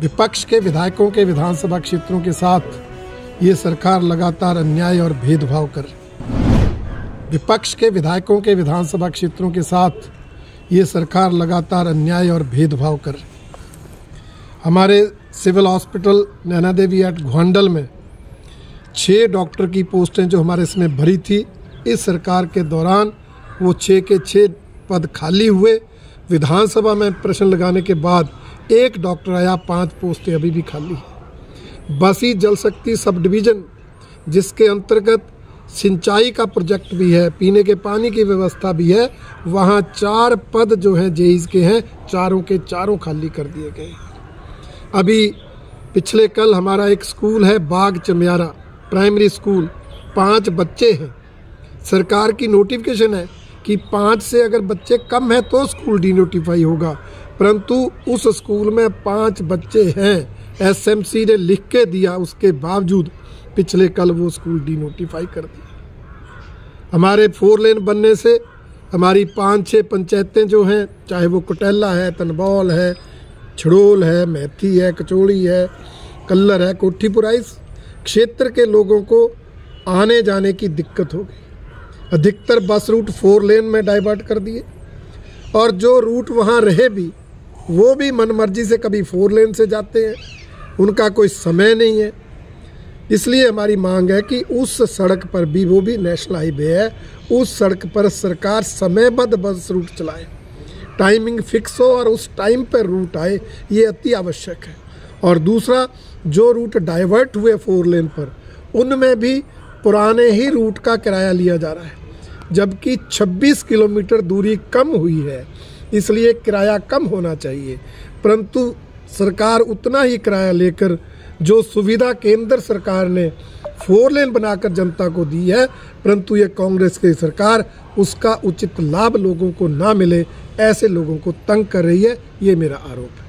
विपक्ष के विधायकों के विधानसभा क्षेत्रों के साथ ये सरकार लगातार अन्याय और भेदभाव कर रही है। विपक्ष के विधायकों के विधानसभा क्षेत्रों के साथ ये सरकार लगातार अन्याय और भेदभाव कर रही है। हमारे civil hospital Naina Devi at Gondal में 6 डॉक्टर की पोस्टें जो हमारे इसमें भरी थी, इस सरकार के दौरान वो 6 के 6 पद खाली हुए। विधानसभा में प्रश्न लगाने के बाद एक डॉक्टर आया, 5 पोस्टें अभी भी खाली हैं। बसी जल शक्ति सब डिवीज़न, जिसके अंतर्गत सिंचाई का प्रोजेक्ट भी है, पीने के पानी की व्यवस्था भी है, वहाँ 4 पद जो हैं जेईज के हैं, चारों के चारों खाली कर दिए गए। अभी पिछले कल हमारा एक स्कूल है बाग चमियारा प्राइमरी स्कूल, 5 बच्चे हैं। सरकार की नोटिफिकेशन है कि 5 से अगर बच्चे कम हैं तो स्कूल डीनोटिफाई होगा, परंतु उस स्कूल में 5 बच्चे हैं। एसएमसी ने लिख के दिया, उसके बावजूद पिछले कल वो स्कूल डीनोटिफाई कर दिया। हमारे 4 लेन बनने से हमारी 5-6 पंचायतें जो हैं, चाहे वो कुटेला है, तनबौल है, छड़ोल है, मैथी है, कचौड़ी है, कल्लर है, कोठीपुरा, इस क्षेत्र के लोगों को आने जाने की दिक्कत हो गई। अधिकतर बस रूट 4 लेन में डाइवर्ट कर दिए, और जो रूट वहाँ रहे भी वो भी मनमर्जी से कभी 4 लेन से जाते हैं, उनका कोई समय नहीं है। इसलिए हमारी मांग है कि उस सड़क पर भी, वो भी नेशनल हाईवे है, उस सड़क पर सरकार समयबद्ध बस रूट चलाए, टाइमिंग फिक्स हो और उस टाइम पर रूट आए, ये अति आवश्यक है। और दूसरा, जो रूट डाइवर्ट हुए 4 लेन पर, उनमें भी पुराने ही रूट का किराया लिया जा रहा है, जबकि 26 किलोमीटर दूरी कम हुई है, इसलिए किराया कम होना चाहिए। परंतु सरकार उतना ही किराया लेकर जो सुविधा केंद्र सरकार ने 4 लेन बनाकर जनता को दी है, परंतु ये कांग्रेस की सरकार उसका उचित लाभ लोगों को ना मिले, ऐसे लोगों को तंग कर रही है, ये मेरा आरोप है।